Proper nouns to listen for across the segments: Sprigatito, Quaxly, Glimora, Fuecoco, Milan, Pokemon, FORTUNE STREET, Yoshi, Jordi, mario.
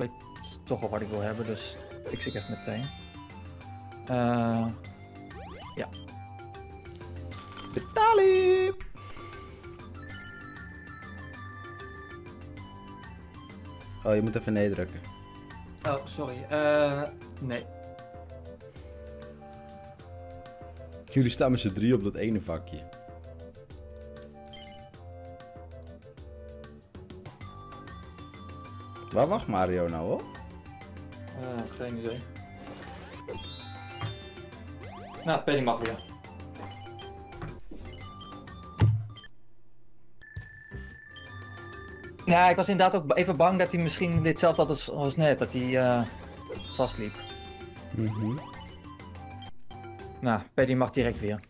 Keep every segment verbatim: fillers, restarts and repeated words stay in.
lijkt toch op wat ik wil hebben, dus fix ik even meteen. Uh, ja. Betalen! Oh, je moet even nee drukken. Oh, sorry. Uh, nee. Jullie staan met z'n drie op dat ene vakje. Waar wacht Mario nou op? Uh, geen idee. Nou, Penny mag weer. Ja, ik was inderdaad ook even bang dat hij misschien ditzelfde had als, als net, dat hij uh, vastliep. Mm-hmm. Nou, Paddy mag direct weer.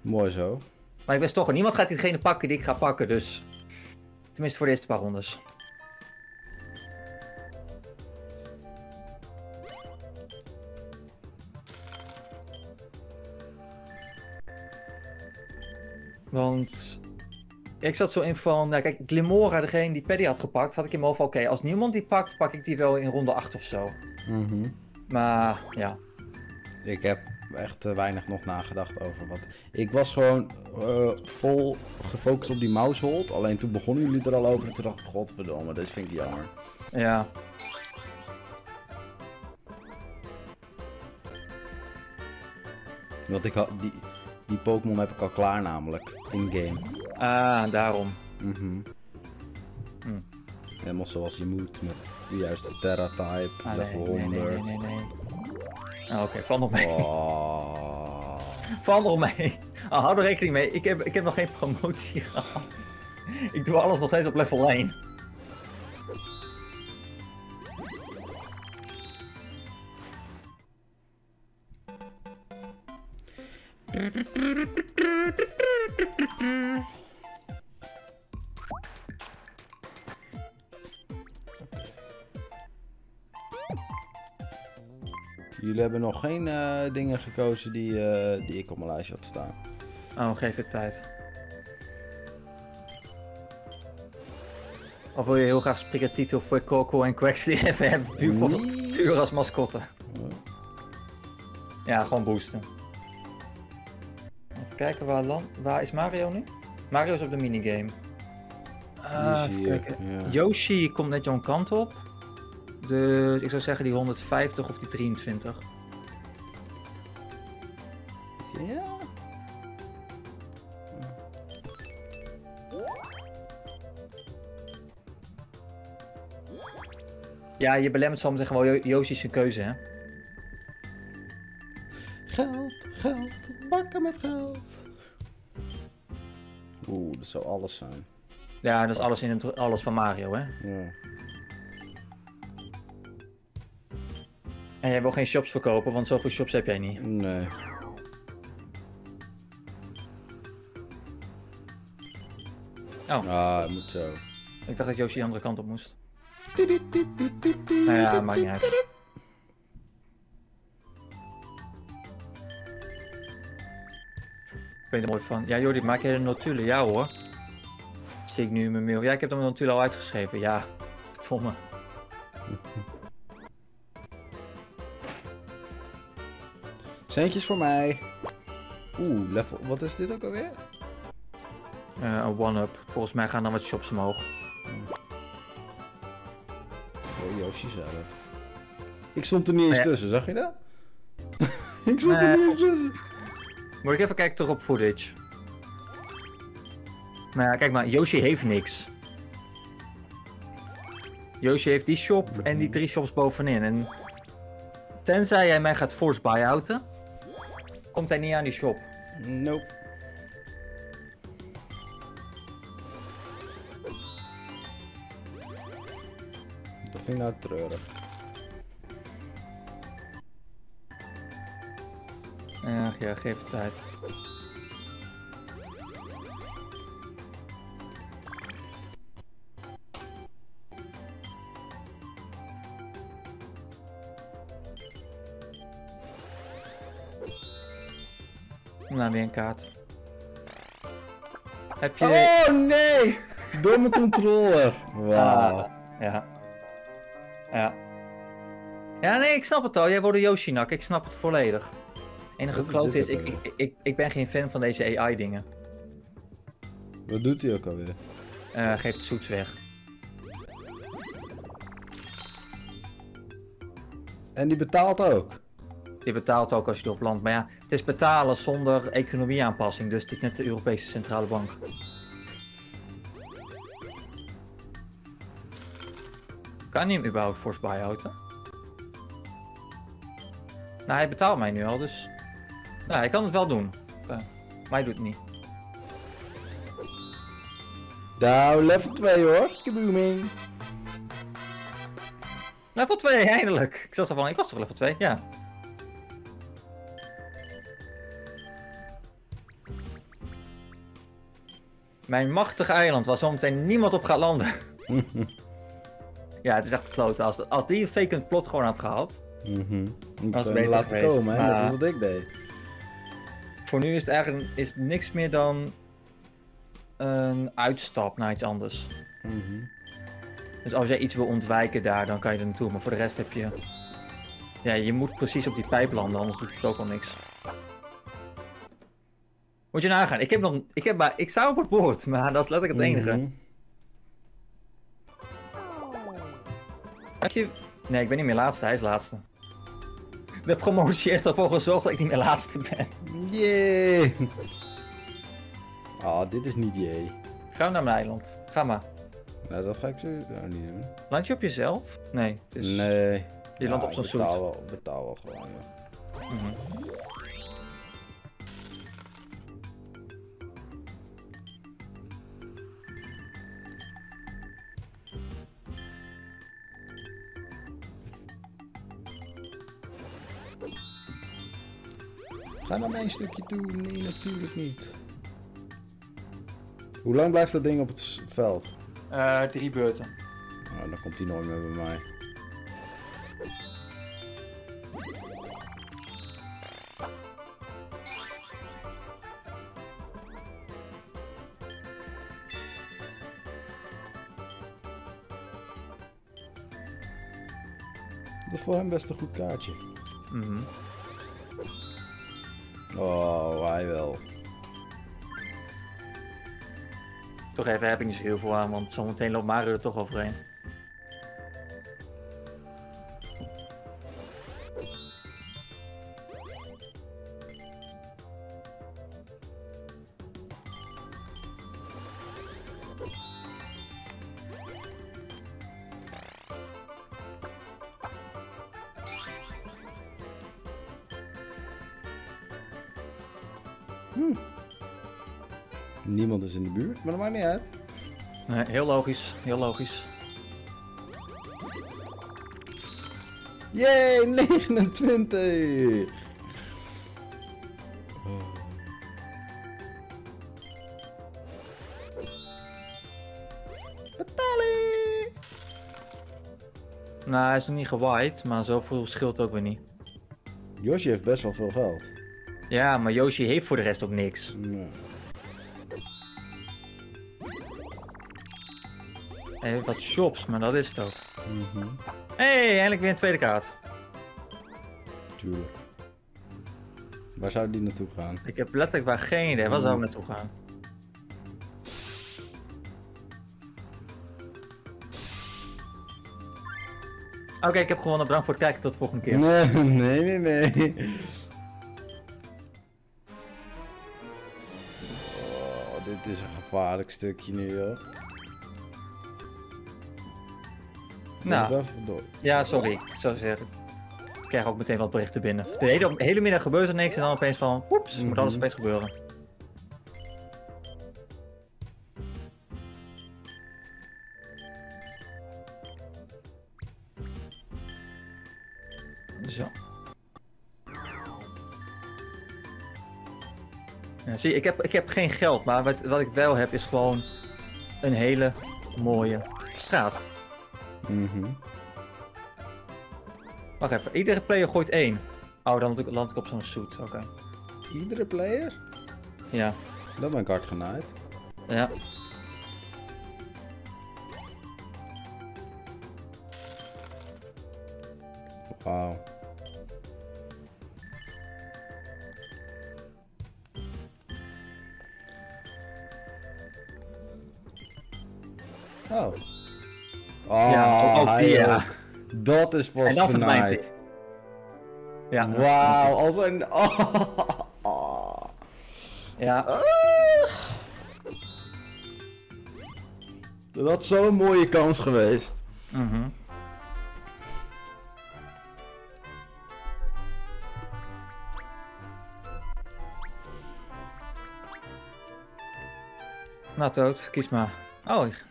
Mooi zo. Maar ik wist toch, niemand gaat diegene pakken die ik ga pakken, dus... Tenminste voor de eerste paar rondes. Want... Ik zat zo in van, nou kijk, Glimora, degene die Paddy had gepakt, had ik in mijn hoofd, oké, okay, als niemand die pakt, pak ik die wel in ronde acht of zo. Mm-hmm. Maar, ja. Ik heb echt weinig nog nagedacht over wat... Ik was gewoon uh, vol gefocust op die mousehold, alleen toen begonnen jullie er al over en toen dacht ik, godverdomme, dit vind ik jammer. Ja. Want ik had, die, die Pokémon heb ik al klaar namelijk, in-game. Ah, daarom. Mm-hmm. mm. Helemaal zoals je moet, met de juiste Terra-type, ah, level nee, honderd. Nee, nee, nee, nee. Ah, oké, okay, val op mee. Oh. Val op mee. Ah, hou er rekening mee, ik heb, ik heb nog geen promotie gehad. Ik doe alles nog steeds op level één. Jullie hebben nog geen uh, dingen gekozen die, uh, die ik op mijn lijstje had staan. Oh, geef het tijd. Of wil je heel graag Sprigatito, Fuecoco en Quaxly even hebben? Puur, voor, puur als mascotte. Ja, gewoon boosten. Even kijken, waar, land... waar is Mario nu? Mario is op de minigame. Ah, even kijken. Ja. Yoshi komt net jouw kant op. Dus ik zou zeggen die honderdvijftig of die drieëntwintig. Ja. Ja, je belemmert soms en gewoon Yoshi zijn keuze, hè? Geld, geld, bakken met geld. Oeh, dat zou alles zijn. Ja, dat is alles, in het, alles van Mario, hè? Ja. En jij wil geen shops verkopen, want zoveel shops heb jij niet. Nee. Oh. Ah, het moet zo. Ik dacht dat Yoshi de andere kant op moest. Nou ja, maakt niet uit. Ik ben er mooi van. Ja Jordi, maak jij de notulen? Ja hoor. Zie ik nu in mijn mail. Ja, ik heb de notulen al uitgeschreven. Ja, verdomme. Centjes voor mij. Oeh, level. Wat is dit ook alweer? Uh, een one-up. Volgens mij gaan dan wat shops omhoog. Hmm. Voor Yoshi zelf. Ik stond er niet eens ja. tussen, zag je dat? Ik stond uh, er niet eens tussen. Moet ik even kijken toch op footage. Maar ja, kijk maar, Yoshi heeft niks. Yoshi heeft die shop mm-hmm. en die drie shops bovenin. En tenzij jij mij gaat force buyouten. Komt hij niet aan die shop? Nope. Dat vind ik nou treurig. Ach ja, geef het tijd. Nou, weer een kaart. Heb je... Oh nee! Domme controller! Wauw. Ah, ja. Ja. Ja, nee, ik snap het al. Jij wordt een Yoshinak. Ik snap het volledig. Enige klote is, ik, ik, ik, ik ben geen fan van deze A I-dingen. Wat doet hij ook alweer? Uh, geeft het zoets weg. En die betaalt ook? Die betaalt ook als je erop landt. Maar ja, het is betalen zonder economieaanpassing. Dus het is net de Europese Centrale Bank. Kan hij hem überhaupt fors bijhouden? Nou, hij betaalt mij nu al, dus... Nou, hij kan het wel doen. Maar hij doet het niet. Nou, level twee hoor. Kabooming. Level twee, eindelijk. Ik zat er van, ik was toch level twee? Ja. Mijn machtige eiland waar zometeen niemand op gaat landen. Ja, het is echt klote. Als, als die een vacant plot gewoon had gehad... Mm-hmm. Dat is beter laten geweest, komen, hè? Dat is wat ik deed. Voor nu is het eigenlijk is het niks meer dan een uitstap naar iets anders. Mm-hmm. Dus als jij iets wil ontwijken daar, dan kan je er naartoe. Maar voor de rest heb je... Ja, je moet precies op die pijp landen, anders doet het ook al niks. Moet je nagaan. Ik heb nog... Ik, heb maar... ik sta op het boord, maar dat is letterlijk het enige. Mm-hmm. Dank je... Nee, ik ben niet meer laatste. Hij is laatste. De promotie heeft ervoor gezorgd dat ik niet meer laatste ben. Jee. Yeah. Ah, oh, dit is niet jee. Ga naar mijn eiland. Ga maar. Nou, dat ga ik zo nou niet doen. Land je op jezelf? Nee. Het is... Nee. Je ja, landt op zo'n zoet. Betaal wel, betaal wel gewoon, ja. Mm-hmm. Ga naar mijn stukje toe. Nee, natuurlijk niet. Hoe lang blijft dat ding op het veld? Uh, drie beurten. Nou, dan komt hij nooit meer bij mij. Dat is voor hem best een goed kaartje. Mhm. Oh, hij wel. Toch even, heb ik niet zo heel veel aan, want zometeen loopt Mario er toch overheen. Hm. Niemand is in de buurt, maar dat maakt niet uit. Nee, heel logisch, heel logisch. Jee, negenentwintig! Oh. Betali! Nou, hij is nog niet gewaaid, maar zoveel scheelt ook weer niet. Yoshi heeft best wel veel geld. Ja, maar Yoshi heeft voor de rest ook niks. Nee. Hij heeft wat shops, maar dat is het ook. Mm-hmm. Hey, eindelijk weer een tweede kaart. Tuurlijk. Waar zou die naartoe gaan? Ik heb letterlijk waar geen idee. Waar zou ik naartoe gaan? Oké, okay, ik heb gewonnen. Bedankt voor het kijken. Tot de volgende keer. Nee, nee, nee. nee. Oh, dit is een gevaarlijk stukje nu, joh. Nou, ja, sorry, ik zou zeggen, ik krijg ook meteen wat berichten binnen. De hele, hele middag gebeurt er niks en dan opeens van, oeps, mm-hmm. moet alles opeens gebeuren. Zo. Ja, zie, ik heb, ik heb geen geld, maar wat, wat ik wel heb is gewoon een hele mooie straat. Mm-hmm. Wacht even, iedere player gooit één. Oh, dan land ik op zo'n zoet, oké. Okay. Iedere player? Ja. Dat ben ik hard genaaid. Ja. Wow. Oh. Oh, ja, ook die, ja. Ook. Dat is pas en dan hij. Ja. Wauw, als een... Oh, oh. Ja. Ah. Dat is zo'n mooie kans geweest. Mhm. Nou, dood. Kies maar. Oh, ik...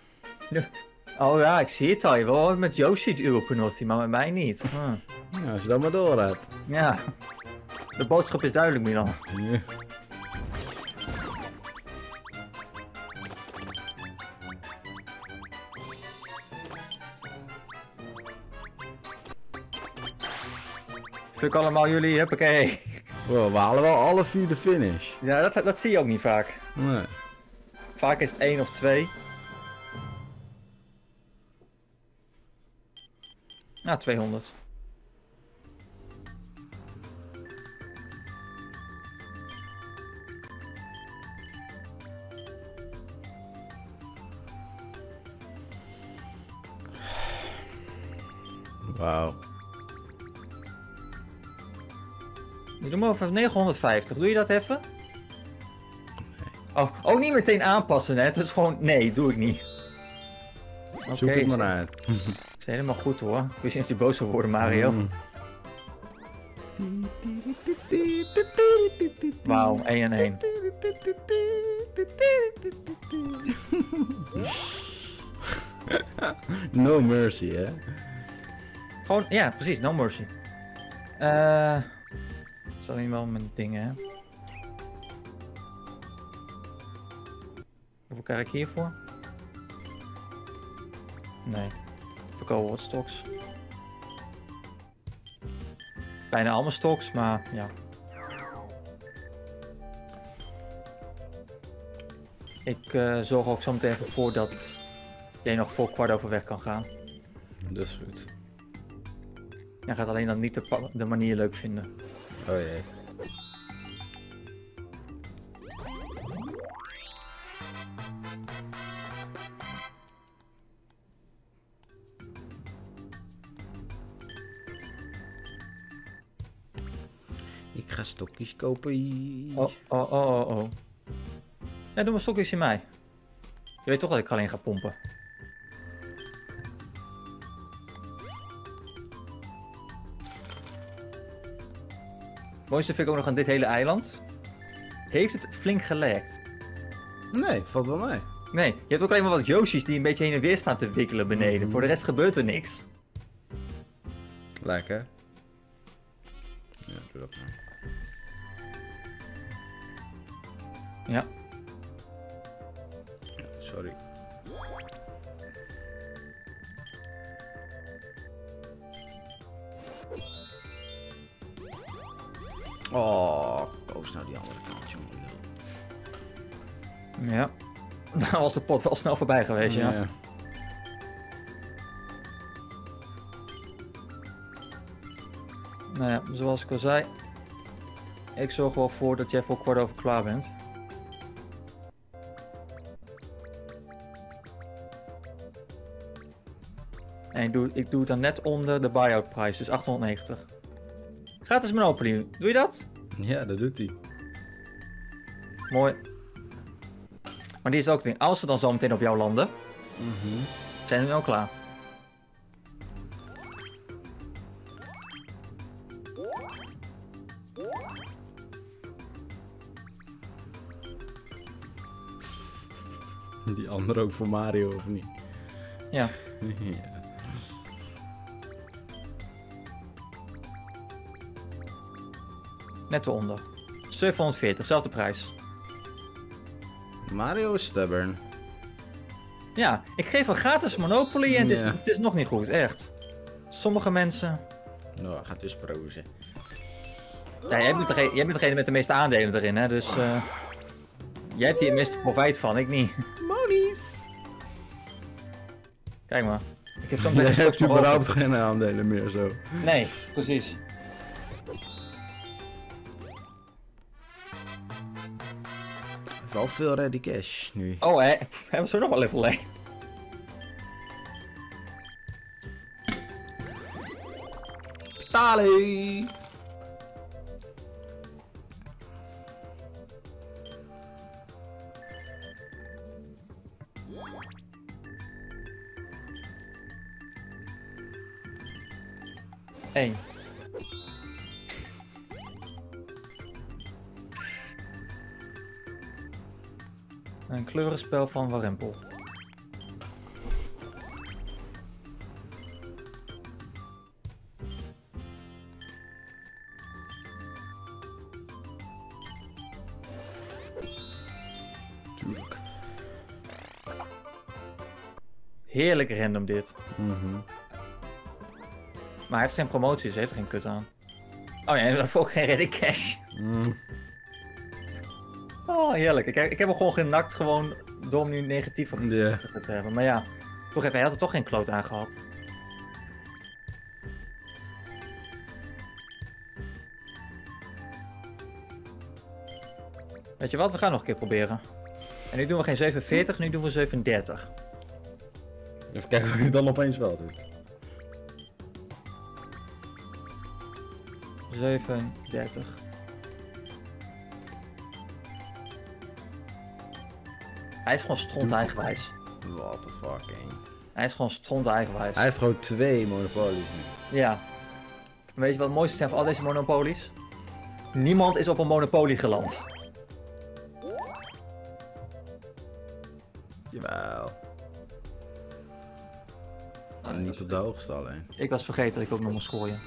Oh ja, ik zie het al. Je wil met Yoshi het uur penalty, maar met mij niet. Hm. Ja, als je dat maar doorraadt. Ja. De boodschap is duidelijk, Milan. Ja. Vlug allemaal jullie, huppakee. Wow, we halen wel alle vier de finish. Ja, dat, dat zie je ook niet vaak. Nee. Vaak is het één of twee. Nou, tweehonderd. Wauw. Doe maar over negenhonderdvijftig. Doe je dat even? Nee. Oh, ook niet meteen aanpassen, hè? Het is gewoon... Nee, doe ik niet. Okay, zoek het maar uit. Het is helemaal goed hoor. Ik wist niet dat je boos zou worden, Mario. Mm. Wauw, één en één. No mercy, hè? Gewoon, ja, precies, no mercy. Uh, het is alleen wel mijn ding, hè? Hoeveel krijg ik hiervoor? Nee. Verkopen wat stocks. Bijna allemaal stocks, maar ja. Ik uh, zorg ook zo meteen even voor dat jij nog voor kwart over weg kan gaan. Dat is goed. Jij gaat alleen dan niet de, de manier leuk vinden. Oh jee. Ik ga stokjes kopen. Oh, oh, oh, oh. Ja, doe maar stokjes in mij. Je weet toch dat ik alleen ga pompen. Het mooiste vind ik ook nog aan dit hele eiland. Heeft het flink gelekt? Nee, valt wel mee. Nee, je hebt ook alleen maar wat Yoshi's die een beetje heen en weer staan te wikkelen beneden. Mm-hmm. Voor de rest gebeurt er niks. Lekker. Ja, doe dat maar. Ja. Sorry. Oh, koos nou die andere kant, jongen. Ja. Daar was de pot wel snel voorbij geweest, ja. ja. Nou ja, zoals ik al zei, ik zorg wel voor dat jij voor kwart over klaar bent. En ik doe, ik doe het dan net onder de buyout prijs, dus achthonderdnegentig. Gratis Monopoly, doe je dat? Ja, dat doet hij. Mooi. Maar die is ook het ding, als ze dan zo meteen op jou landen, mm-hmm. zijn we al klaar. Die andere ook voor Mario, of niet? Ja. Ja. Net eronder. zevenhonderdveertig, zelfde prijs. Mario is stubborn. Ja, ik geef een gratis Monopoly en het, yeah. is, het is nog niet goed, echt. Sommige mensen... Nou, oh, gaat dus prozen. Ja, jij bent degene, jij bent degene met de meeste aandelen erin, hè, dus... Uh, jij hebt hier het meeste profijt van, ik niet. Monies! Kijk maar. Ik heb dan Jij hebt überhaupt open. geen aandelen meer zo. Nee, precies. Wel veel ready cash nu. Oh, hè? We hebben zo nog wel level één. Tali! Eén. Een kleurenspel van Warempel. Tuurlijk. Heerlijk random dit. Mm-hmm. Maar hij heeft geen promoties, dus hij heeft geen kut aan. Oh ja, hij heeft ook geen ready cash. Mm. Oh, heerlijk. Ik, ik heb hem gewoon genakt, gewoon door hem nu negatief yeah. te hebben. Maar ja, toch even, hij had er toch geen kloot aan gehad. Weet je wat, we gaan nog een keer proberen. En nu doen we geen zevenenveertig, nu doen we zevenendertig. Even kijken of je dan opeens wel doet. zevenendertig. Hij is gewoon stront eigenwijs. What the fuck, eh? Hij is gewoon stront eigenwijs. Hij heeft gewoon twee monopolies nu. Ja. Weet je wat het mooiste zijn van al deze monopolies? Niemand is op een monopolie geland. Jawel. Nou, niet op de hoogste alleen. Ik was vergeten dat ik ook nog moest gooien.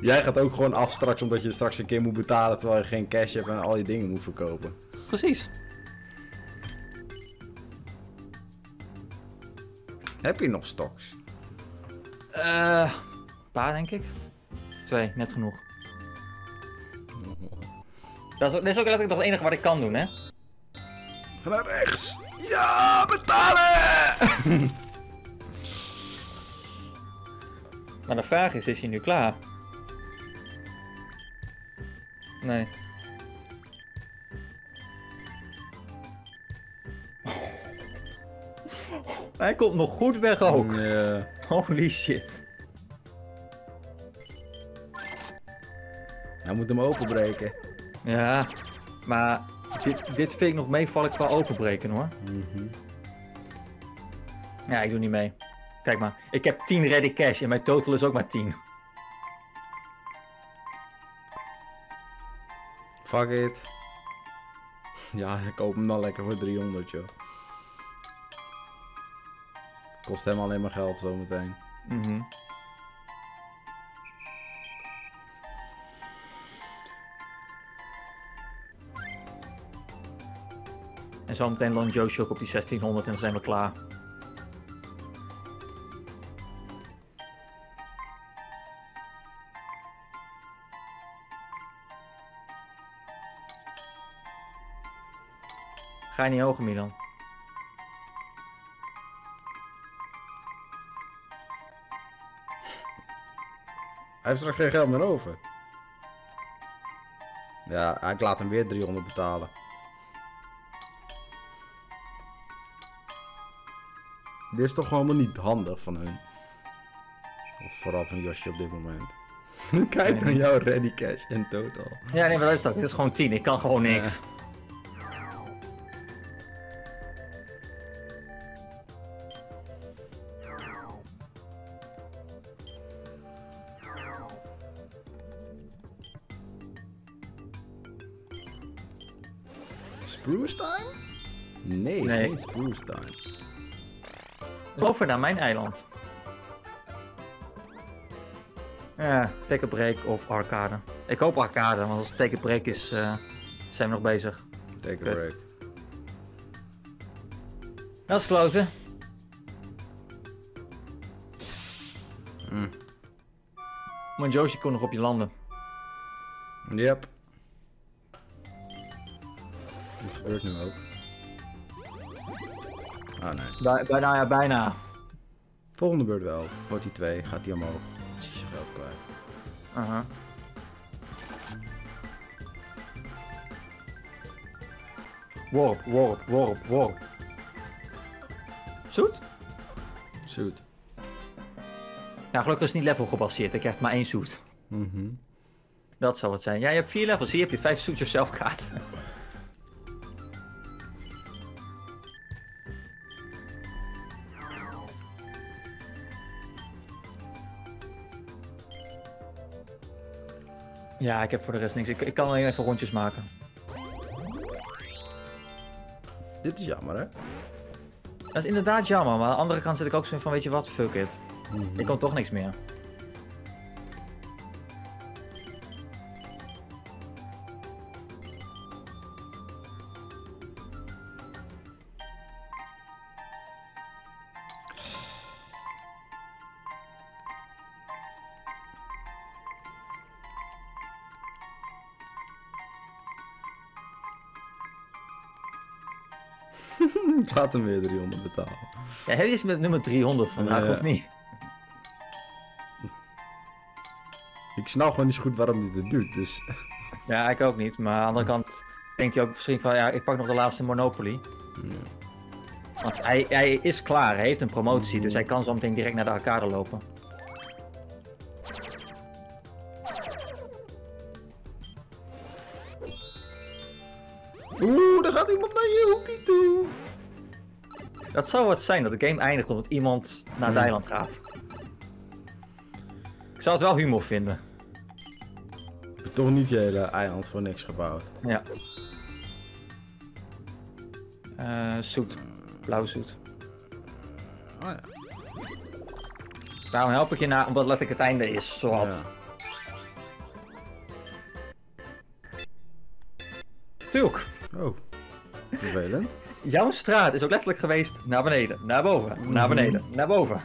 Jij gaat ook gewoon af straks omdat je straks een keer moet betalen terwijl je geen cash hebt en al je dingen moet verkopen. Precies. Heb je nog stocks? Eh, uh, een paar denk ik. Twee, net genoeg. Dat is ook, dat is ook letterlijk nog het enige wat ik kan doen, hè? Ga naar rechts! Ja, betalen! Maar de vraag is, is hij nu klaar? Nee. Hij komt nog goed weg ook. Nee. Holy shit. Hij moet hem openbreken. Ja, maar dit, dit vind ik nog meevallen qua openbreken hoor. Mm-hmm. Ja, ik doe niet mee. Kijk maar, ik heb tien ready cash en mijn total is ook maar tien. Fuck it. Ja, ik koop hem dan lekker voor driehonderd, joh. Kost hem alleen maar geld zometeen. Mhm. En zometeen launch Joshi ook op die zestienhonderd en dan zijn we klaar. Ga je niet hoger, Milan? Hij heeft straks geen geld meer over. Ja, ik laat hem weer driehonderd betalen. Dit is toch helemaal niet handig van hun. Of vooral van Josje op dit moment. Kijk nee. naar jouw ready cash in totaal. Ja, nee, maar dat is toch. Het is gewoon tien. Ik kan gewoon niks. Ja. Spruce time? Nee, nee. Geen spruce time. Over naar mijn eiland. Ja, take a break of arcade. Ik hoop arcade, want als take a break is, uh, zijn we nog bezig. Take Kut. a break. Dat is kloten. Mm. Mijn Joshi kon nog op je landen. Yep. Dat gebeurt nu ook. Oh nee. Bij, bijna, ja, bijna. Volgende beurt wel. Wordt die twee, gaat die omhoog. Precies je geld kwijt. Aha. Uh-huh. Worp, worp, worp, worp. Zoet? Zoet. Ja, gelukkig is het niet level gebaseerd. Ik krijg maar één zoet. Mhm. Dat zal het zijn. Ja, je hebt vier levels. Hier heb je vijf zoetjes zelfkaart. Ja, ik heb voor de rest niks. Ik, ik kan alleen even rondjes maken. Dit is jammer, hè? Dat is inderdaad jammer, maar aan de andere kant zit ik ook zo van, weet je wat, fuck it. Mm-hmm. Ik kan toch niks meer. Ik laat hem weer driehonderd betalen. Ja, hij is met nummer driehonderd vandaag, uh, of niet? Ik snap gewoon niet zo goed waarom hij dit doet, dus... Ja, ik ook niet, maar aan de andere kant denkt hij ook misschien van, ja, ik pak nog de laatste Monopoly. Mm. Want hij, hij is klaar, hij heeft een promotie, mm. dus hij kan zo meteen direct naar de arcade lopen. Oeh, daar gaat iemand naar je hoekie toe. Dat zou wat zijn, dat de game eindigt omdat iemand naar het eiland gaat. Ik zou het wel humor vinden. Ik heb toch niet je hele eiland voor niks gebouwd. Ja. Uh, zoet. Blauw zoet. Oh ja. Daarom help ik je na, omdat let ik het einde is, zowat. Ja. Tuurlijk. Oh, vervelend. Jouw straat is ook letterlijk geweest naar beneden, naar boven, mm. naar beneden, naar boven.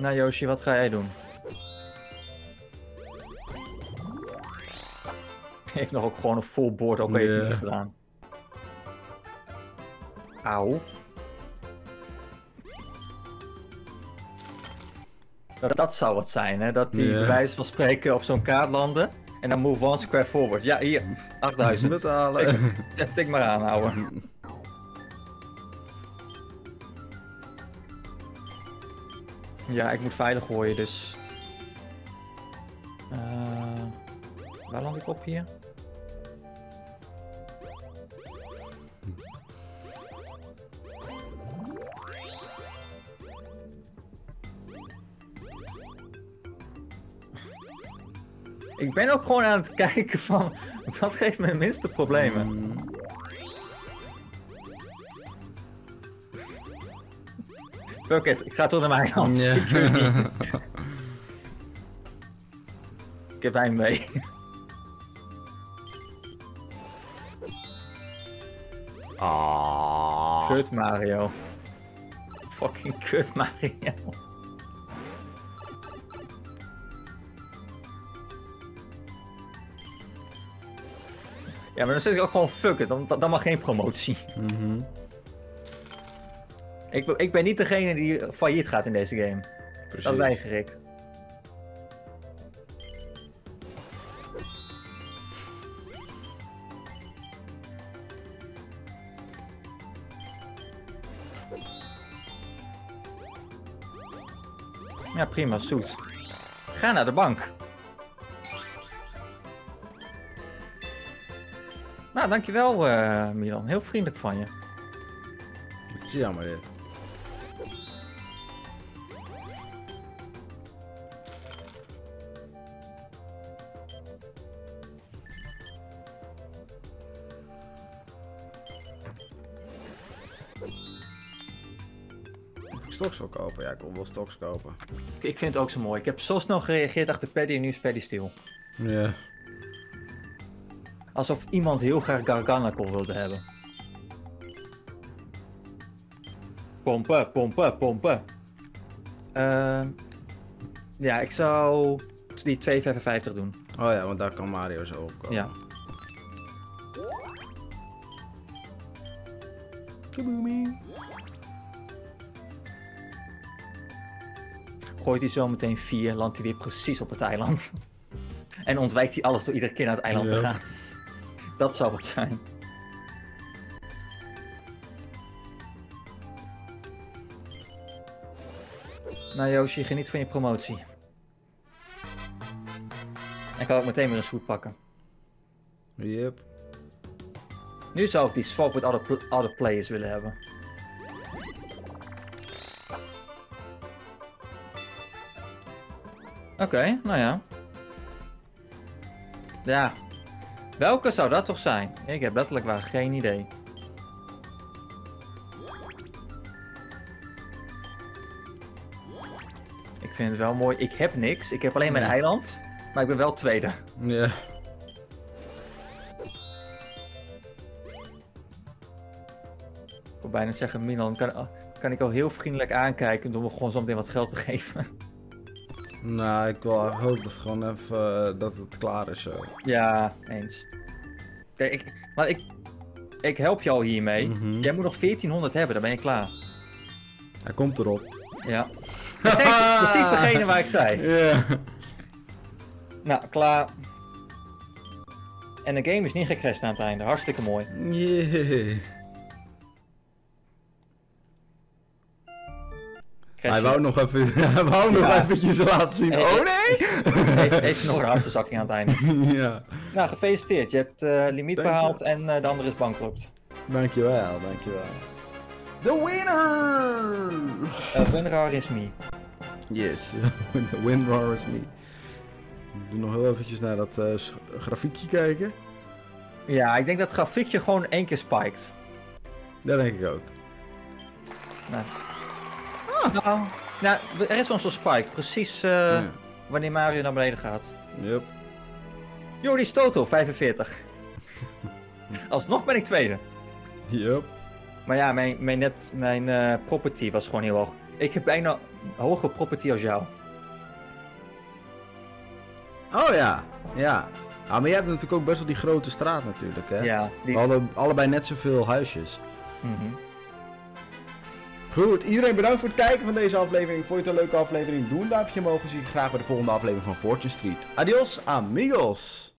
Nou Yoshi, wat ga jij doen? Hij heeft nog ook gewoon een full board, ook even iets gedaan. Auw. Dat, dat zou wat zijn, hè? Dat die yeah. bij wijze van spreken op zo'n kaart landen. En dan move one square forward. Ja, hier, achtduizend. Betalen. Tik, tik maar aan, ouwe. Ja, ik moet veilig gooien, dus... Uh, waar land ik op hier? Ik ben ook gewoon aan het kijken van... Wat geeft me de minste problemen? Mm. Fuck it, ik ga toch naar mijn hand. Yeah. Ik, ik heb hem mee. Ah. Kut Mario. Fucking kut Mario. Ja, maar dan zit ik ook gewoon fuck it, dan, dan mag geen promotie. Mm-hmm. Ik, ik ben niet degene die failliet gaat in deze game. Precies. Dat weiger ik. Ja, prima, zoet. Ga naar de bank. Nou, dankjewel uh, Milan. Heel vriendelijk van je. Het is jammer dit. Stocks wil kopen. Ja, ik wil wel stocks kopen. Ik vind het ook zo mooi. Ik heb zo snel gereageerd achter Paddy en nu is Paddy stil. Ja. Yeah. Alsof iemand heel graag Garganacol wilde hebben. Pompen, pompen, pompen. Uh, ja, ik zou die twee vijfenvijftig doen. Oh ja, want daar kan Mario zo op komen. Ja. Kaboomie. Gooit hij zo meteen vier, landt hij weer precies op het eiland. En ontwijkt hij alles door iedere keer naar het eiland ja. te gaan. Dat zou het zijn. Nou Yoshi, geniet van je promotie. En kan ook meteen weer een schoot pakken. Yep. Nu zou ik die swap met other, pl other players willen hebben. Oké, okay, nou ja. Ja. Welke zou dat toch zijn? Ik heb letterlijk waar geen idee. Ik vind het wel mooi. Ik heb niks. Ik heb alleen mijn eiland. Maar ik ben wel tweede. Ja. Ik wil bijna zeggen, Milan, kan, kan ik al heel vriendelijk aankijken door me gewoon zo meteen wat geld te geven. Nou, ik wil hoop dat het gewoon even uh, dat het klaar is zo. Ja, eens. Kijk, ik, maar ik, ik help jou hiermee. Mm-hmm. Jij moet nog veertienhonderd hebben, dan ben je klaar. Hij komt erop. Ja. Dat is precies degene waar ik zei. Yeah. Nou, klaar. En de game is niet gecrashed aan het einde. Hartstikke mooi. Yeah. Hij wou nog even, hij wou nog ja. eventjes laten zien. Hey, oh nee! Even nog een hartverzakking aan het einde. Ja. Nou, gefeliciteerd. Je hebt uh, limiet Dank behaald je. en uh, de andere is bankrupt. Dankjewel, dankjewel. The winner! Uh, winner is me. Yes, the winner is me. Ik doe nog heel eventjes naar dat uh, grafiekje kijken. Ja, ik denk dat het grafiekje gewoon één keer spiked. Dat denk ik ook. Nou. Nou, nou, er is wel zo'n spike. Precies uh, ja. wanneer Mario naar beneden gaat. Yep. Jordi Stoto, vijfenveertig. Alsnog ben ik tweede. Yep. Maar ja, mijn, mijn, net, mijn uh, property was gewoon heel hoog. Ik heb bijna hoger property als jou. Oh ja, ja. Ah, maar jij hebt natuurlijk ook best wel die grote straat natuurlijk, hè? Ja. Die... We hadden allebei net zoveel huisjes. Mm-hmm. Goed, iedereen bedankt voor het kijken van deze aflevering. Vond je het een leuke aflevering? Doe een duimpje omhoog en zie je graag bij de volgende aflevering van Fortune Street. Adios, amigos!